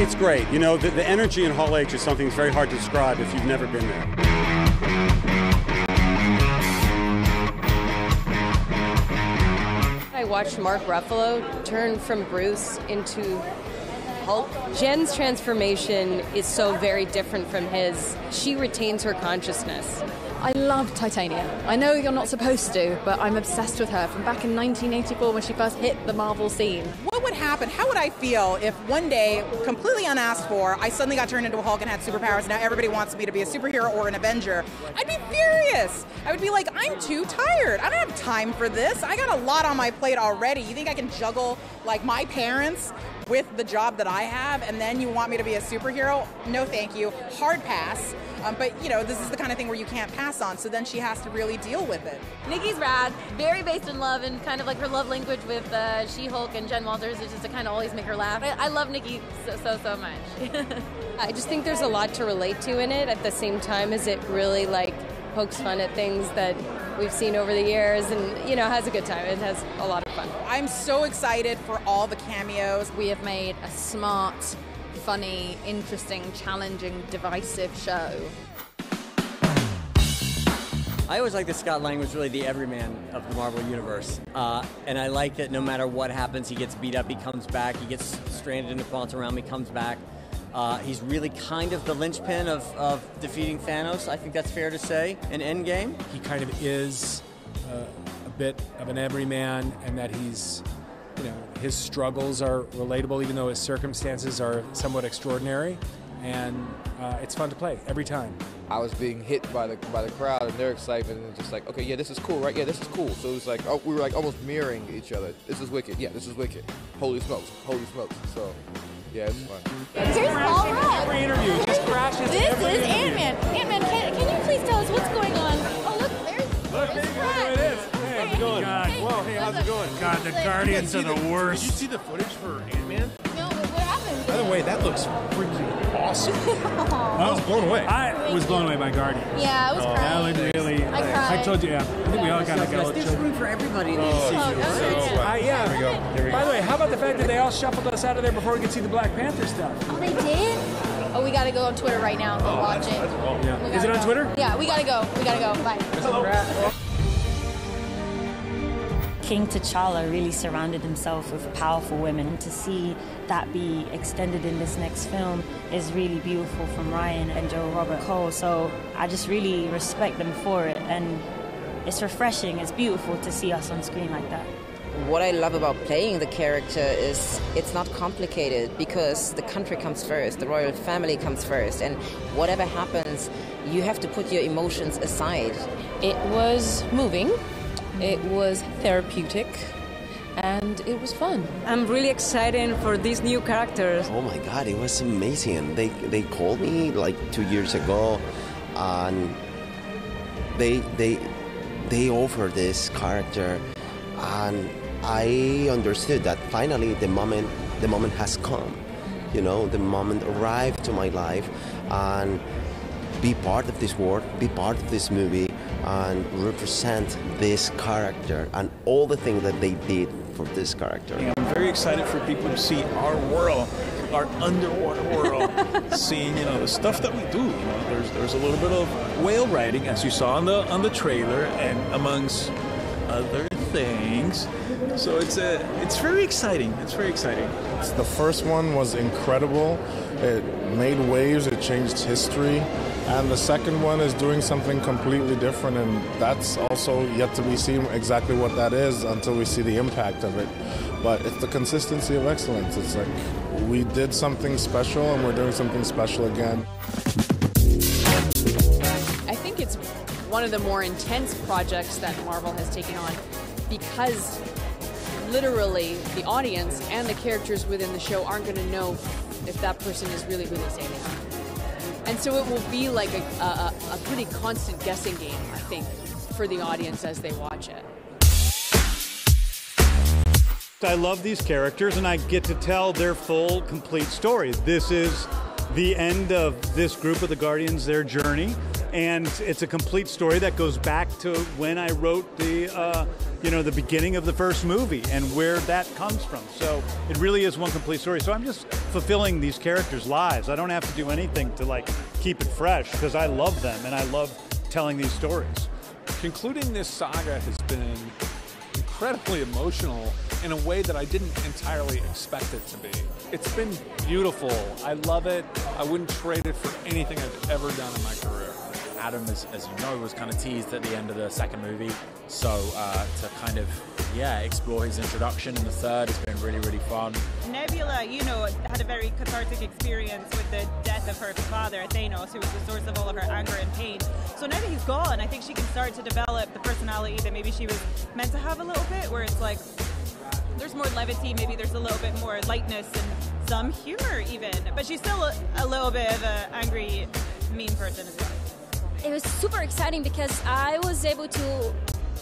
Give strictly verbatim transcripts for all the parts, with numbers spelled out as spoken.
it's great. You know, the, the energy in Hall H is something that's very hard to describe if you've never been there. I watched Mark Ruffalo turn from Bruce into Hulk. Jen's transformation is so very different from his. She retains her consciousness. I love Titania. I know you're not supposed to, but I'm obsessed with her from back in nineteen eighty-four when she first hit the Marvel scene. What would happen? How would I feel if one day, completely unasked for, I suddenly got turned into a Hulk and had superpowers and now everybody wants me to be a superhero or an Avenger? I'd be furious. I would be like, I'm too tired. I don't have time for this. I got a lot on my plate already. You think I can juggle, like, my parents with the job that I have, and then you want me to be a superhero? No, thank you. Hard pass. Um, but, you know, this is the kind of thing where you can't pass on, so then she has to really deal with it. Nikki's rad, very based in love, and kind of like her love language with uh, She-Hulk and Jen Walters is just to kind of always make her laugh. I, I love Nikki so, so, so much. I just think there's a lot to relate to in it at the same time as it really, like, pokes fun at things that we've seen over the years and, you know, has a good time. It has a lot of fun. I'm so excited for all the cameos. We have made a smart, funny, interesting, challenging, divisive show. I always liked that Scott Lang was really the everyman of the Marvel Universe. Uh, and I like that no matter what happens, he gets beat up, he comes back, he gets stranded in the Quantum Realm, he comes back. Uh, he's really kind of the linchpin of, of defeating Thanos, I think that's fair to say, in Endgame. He kind of is uh, a bit of an everyman, and that he's, you know, his struggles are relatable, even though his circumstances are somewhat extraordinary, and uh, it's fun to play every time. I was being hit by the by the crowd and their excitement, and just like, okay, yeah, this is cool, right? Yeah, this is cool. So it was like, oh, we were like almost mirroring each other. This is wicked. Yeah, this is wicked. Holy smokes! Holy smokes! So. Yeah, it's fun. Here's Paul Rudd. Every interview, just crashes. This every is Ant-Man. Ant-Man, can, can you please tell us what's going on? Oh, look, there's Look, there's there it is. Hey, how's it going? God. Hey, Whoa, hey, how's it going? God, the Guardians are the, the worst. Did you see the footage for Ant-Man? No, what happened? By the way, that looks freaking awesome. I was blown away. I Thank was blown you. away by Guardians. Yeah, I was oh, crying. That really, I cried. I told you, yeah. I think we all kind of got a little There's room for everybody. Oh, oh, so, uh, yeah. There we go. There we go. By the way, how about the fact that they all shuffled us out of there before we could see the Black Panther stuff? Oh, they did? Oh, we got to go on Twitter right now and oh, watch that's, it. That's cool. yeah. Is it on go. Twitter? Yeah, we got to go. We got to go. Bye. Hello. King T'Challa really surrounded himself with powerful women. To see that be extended in this next film is really beautiful from Ryan and Joe Robert Cole. So I just really respect them for it, and it's refreshing, it's beautiful to see us on screen like that. What I love about playing the character is it's not complicated, because the country comes first, the royal family comes first, and whatever happens, you have to put your emotions aside. It was moving, it was therapeutic, and it was fun. I'm really excited for these new characters. Oh my God, it was amazing. They, they called me like two years ago, and they, they, they offered this character, and I understood that finally the moment the moment has come. You know, the moment arrived to my life, and be part of this world, be part of this movie, and represent this character and all the things that they did for this character. I'm very excited for people to see our world, our underwater world, seeing, you know, the stuff that we do. You know, there's there's a little bit of whale riding, as you saw on the on the trailer, and amongst other things. So it's a it's very exciting. It's very exciting. The first one was incredible. It made waves. It changed history. And the second one is doing something completely different, and that's also yet to be seen exactly what that is until we see the impact of it. But it's the consistency of excellence. It's like we did something special, and we're doing something special again. I think it's one of the more intense projects that Marvel has taken on, because literally the audience and the characters within the show aren't going to know if that person is really who they say they are. And so it will be like a, a, a pretty constant guessing game, I think, for the audience as they watch it. I love these characters, and I get to tell their full, complete story. This is the end of this group of the Guardians, their journey, and it's a complete story that goes back to when I wrote the uh, you know, the beginning of the first movie and where that comes from. So it really is one complete story. So I'm just fulfilling these characters' lives. I don't have to do anything to, like, keep it fresh because I love them and I love telling these stories. Concluding this saga has been incredibly emotional in a way that I didn't entirely expect it to be. It's been beautiful. I love it. I wouldn't trade it for anything I've ever done in my career. Adam, as, as you know, was kind of teased at the end of the second movie. So uh, to kind of, yeah, explore his introduction in the third has been really, really fun. Nebula, you know, had a very cathartic experience with the death of her father, Thanos, who was the source of all of her anger and pain. So now that he's gone, I think she can start to develop the personality that maybe she was meant to have a little bit, where it's like, there's more levity, maybe there's a little bit more lightness and some humor even. But she's still a, a little bit of an angry, mean person as well. It was super exciting because I was able to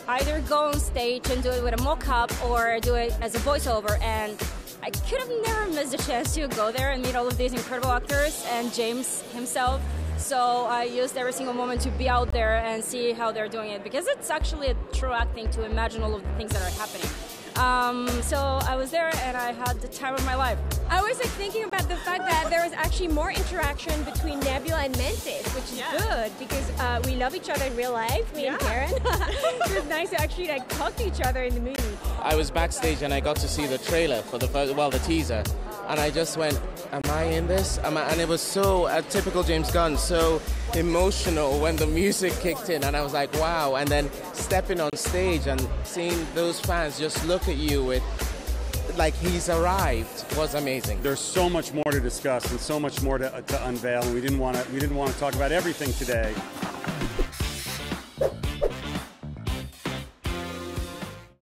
either go on stage and do it with a mock-up or do it as a voiceover, and I could have never missed a chance to go there and meet all of these incredible actors and James himself. So I used every single moment to be out there and see how they're doing it, because it's actually a true acting to imagine all of the things that are happening. Um, so I was there and I had the time of my life. I was like thinking about the fact that there was actually more interaction between Nebula and Mantis, which is yeah. good because uh, we love each other in real life, me yeah. and Karen. It was nice to actually like talk to each other in the movie. I was backstage and I got to see the trailer for the first, well, the teaser, and I just went, "Am I in this?" Am I? And it was so uh, typical James Gunn, so emotional when the music kicked in, and I was like, "Wow!" And then stepping on stage and seeing those fans just look at you with like he's arrived was amazing. There's so much more to discuss and so much more to, to unveil, and we didn't want to we didn't want to talk about everything today,